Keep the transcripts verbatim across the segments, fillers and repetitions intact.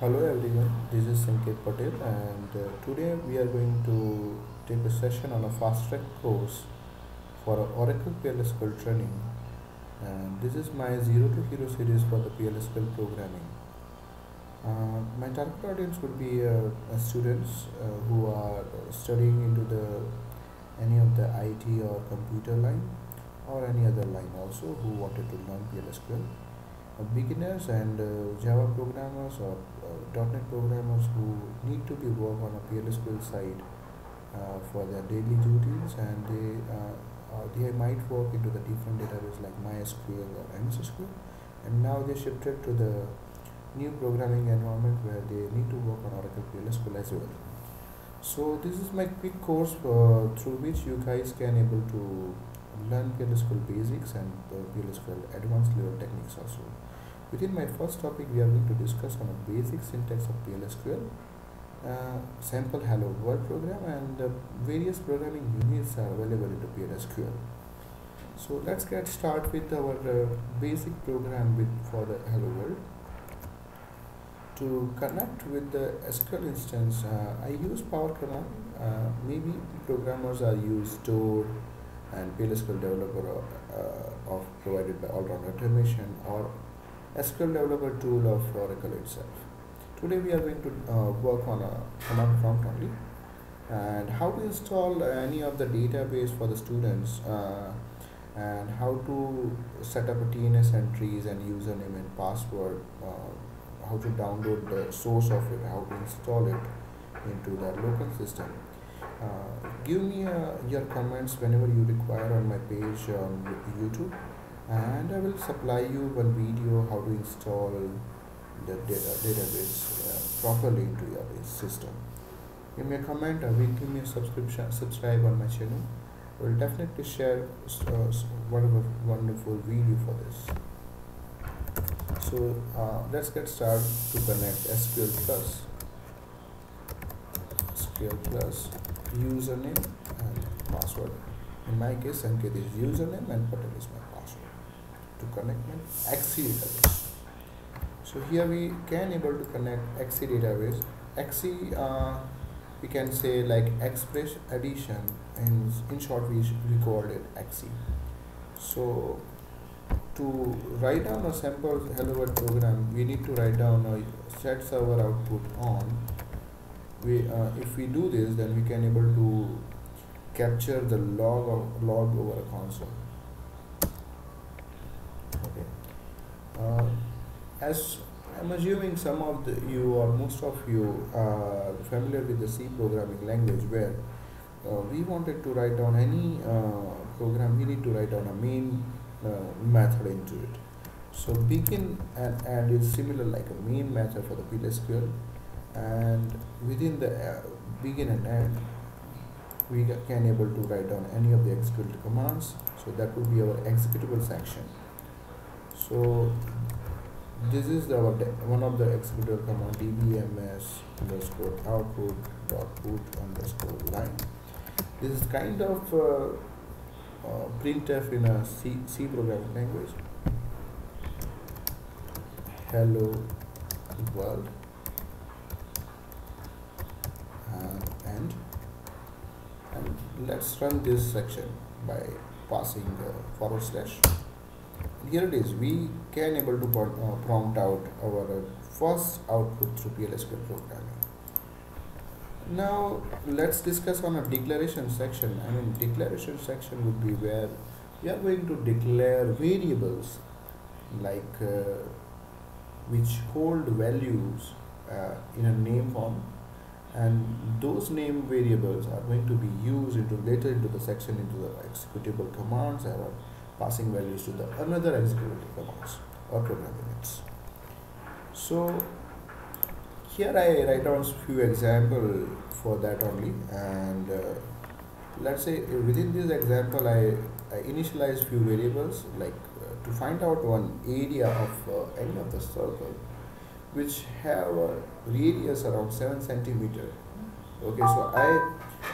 Hello everyone, this is Sanket Patel, and uh, today we are going to take a session on a fast track course for Oracle P L S Q L training, and this is my zero to hero series for the P L S Q L programming. Uh, my target audience would be uh, students uh, who are studying into the any of the I T or computer line or any other line also who wanted to learn P L S Q L. Beginners and uh, Java programmers or uh, dot net programmers who need to be work on a P L S Q L side uh, for their daily duties, and they uh, uh, they might work into the different databases like MySQL or M S S Q L, and now they shifted to the new programming environment where they need to work on Oracle P L S Q L as well. So this is my quick course uh, through which you guys can able to learn P L S Q L basics and uh, P L S Q L advanced level techniques also. Within my first topic, we are going to discuss on a basic syntax of P L S Q L, uh, sample hello world program, and uh, various programming units are available into P L S Q L. So let's get started with our uh, basic program with for the hello world. To connect with the S Q L instance, uh, I use power command. Uh, maybe programmers are used to and P L S Q L Developer of, uh, of provided by all-round automation or S Q L Developer tool of Oracle itself. Today we are going to uh, work on a command prompt only, and how to install any of the database for the students, uh, and how to set up a T N S entries and username and password, uh, how to download the source of it, how to install it into the local system. Uh, give me uh, your comments whenever you require on my page on YouTube, and I will supply you one video how to install the data database uh, properly into your system. Give me a comment, or give me a subscription, subscribe on my channel. I will definitely share uh, whatever wonderful video for this. So uh, let's get started to connect S Q L plus. S Q L plus username and password. In my case, Sanket is username and Patel is my password to connect my X C database. So here we can able to connect X C database. X C uh, we can say like express addition, and in short we called it X C. So to write down a sample hello world program, we need to write down a set server output on. We uh, if we do this, then we can able to capture the log of log over a console. Okay. Uh, as I'm assuming some of the, you or most of you are familiar with the C programming language, where uh, we wanted to write down any uh, program, we need to write down a main uh, method into it. So begin and add is similar like a main method for the P L S Q L. And within the uh, begin and end, we can able to write down any of the executable commands. So that would be our executable section. So this is the one of the executable command, dbms underscore output dot put underscore line. This is kind of uh, uh, printf in a C, C programming language. Hello world. And, and let's run this section by passing the forward slash. Here it is. We can able to uh, prompt out our first output through P L S Q L programming. Now let's discuss on a declaration section. I mean, declaration section would be where we are going to declare variables like uh, which hold values uh, in a name form, and those name variables are going to be used into later into the section into the executable commands or passing values to the another executable commands or program units. So here I write down few examples for that only, and uh, let's say within this example I, I initialize few variables like uh, to find out one area of uh, any of the circle which have a radius around seven centimeter. Okay, so I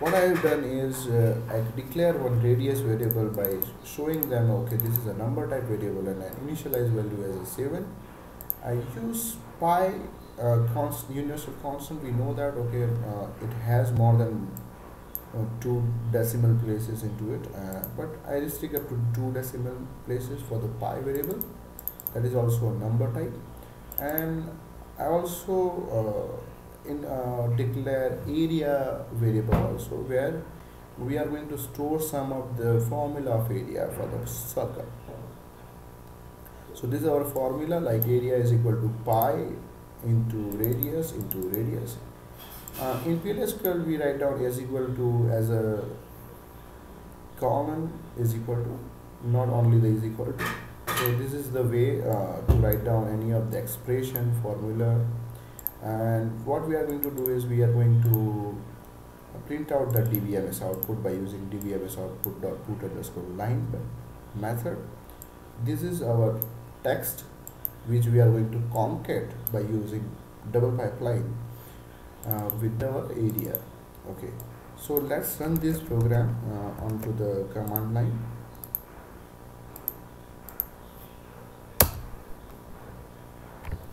what I have done is uh, I declare one radius variable by showing them, okay, this is a number type variable and I initialize value as a seven. I use pi uh, const universal constant, we know that okay, uh, it has more than uh, two decimal places into it, uh, but I restrict up to two decimal places for the pi variable, that is also a number type. And I also uh, in uh, declare area variable also, where we are going to store some of the formula of area for the circle. So this is our formula, like area is equal to pi into radius into radius. Uh, in P L S Q L we write down s equal to as a column is equal to, not only the is equal to. So this is the way uh, to write down any of the expression formula. And what we are going to do is we are going to print out the dbms output by using dbms output dot put underscore line method. This is our text which we are going to concat by using double pipeline uh, with our area. Okay, so let's run this program uh, onto the command line.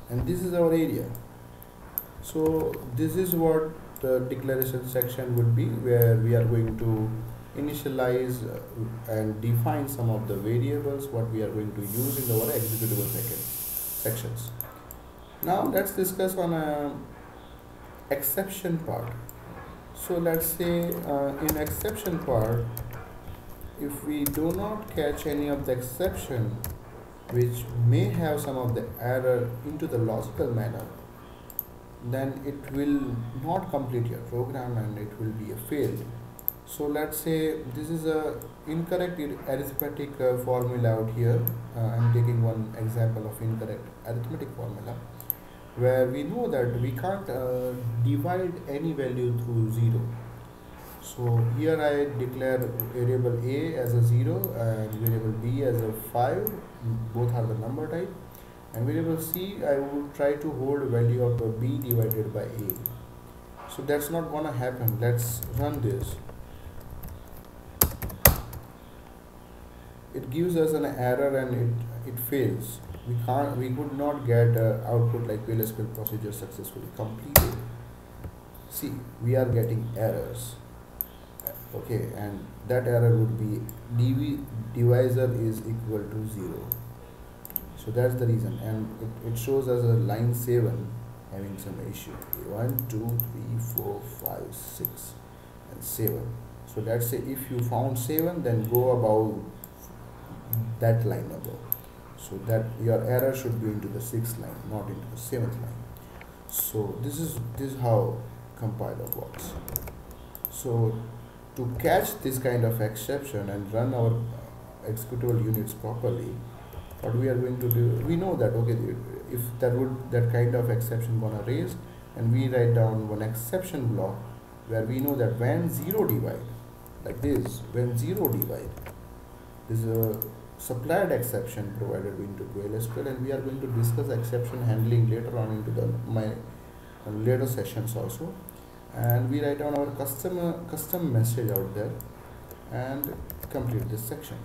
And this is our area. So this is what the declaration section would be, where we are going to initialize and define some of the variables what we are going to use in our executable sections. Now let's discuss on a exception part. So let's say uh, in exception part, if we do not catch any of the exception which may have some of the error into the logical manner, then it will not complete your program and it will be a fail. So let's say this is a incorrect arithmetic uh, formula out here. uh, I'm taking one example of incorrect arithmetic formula, where we know that we can't uh, divide any value through zero. So here I declare variable a as a zero and variable b as a five, both are the number type, and variable c I will try to hold value of a b divided by a. So that's not gonna happen. Let's run this. It gives us an error and it it fails. We can't, we could not get a output like P L S Q L procedure successfully completed. See, we are getting errors. Okay, and that error would be D V divisor is equal to zero. So that's the reason, and it, it shows us a line seven having some issue. one, two, three, four, five, six, and seven. So let's say if you found seven, then go above that line above, so that your error should be into the sixth line, not into the seventh line. So this is this is how compiler works. So to catch this kind of exception and run our executable units properly, what we are going to do, we know that okay, if that would that kind of exception gonna raise, and we write down one exception block where we know that when zero divide, like this, when zero divide, this is a supplied exception provided into P L S Q L, and we are going to discuss exception handling later on into the my uh, later sessions also. And we write down our custom uh, custom message out there and complete this section.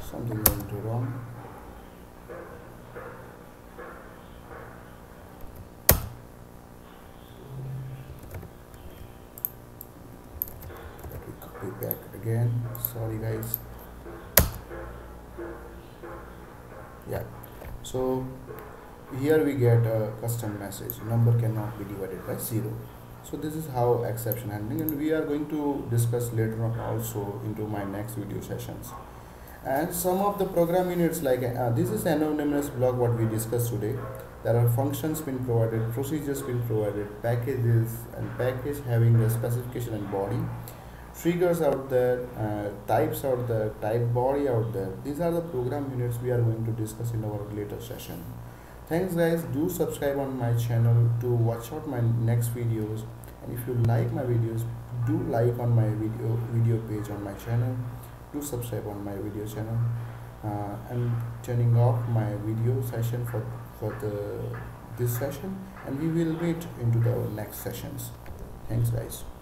Something went wrong. Let me copy back again. Sorry, guys. Yeah. So here we get a custom message. Number cannot be divided by zero. So this is how exception handling, and we are going to discuss later on also into my next video sessions. And some of the program units like uh, this is anonymous block what we discussed today. There are functions been provided, procedures been provided, packages and package having a specification and body, triggers out there, uh, types out there, type body out there. These are the program units we are going to discuss in our later session. Thanks guys, do subscribe on my channel to watch out my next videos, and if you like my videos, do like on my video video page on my channel. Do subscribe on my video channel. uh, I'm turning off my video session for for the this session, and we will meet into the next sessions. Thanks guys.